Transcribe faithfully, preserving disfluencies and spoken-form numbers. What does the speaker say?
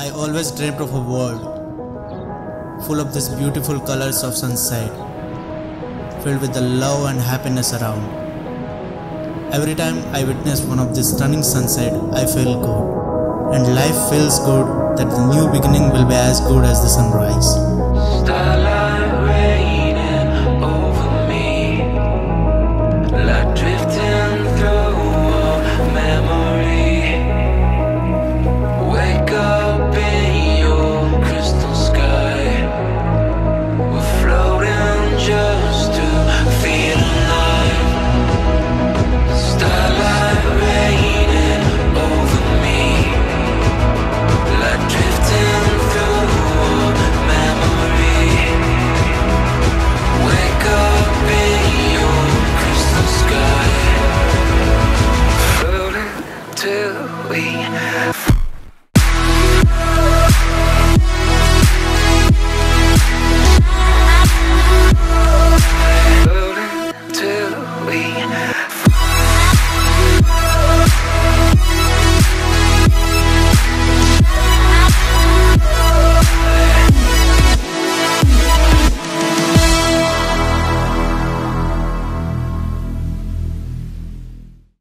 I always dreamt of a world full of these beautiful colors of sunset, filled with the love and happiness around. Every time I witness one of these stunning sunset, I feel good, and life feels good that the new beginning will be as good as the sunrise.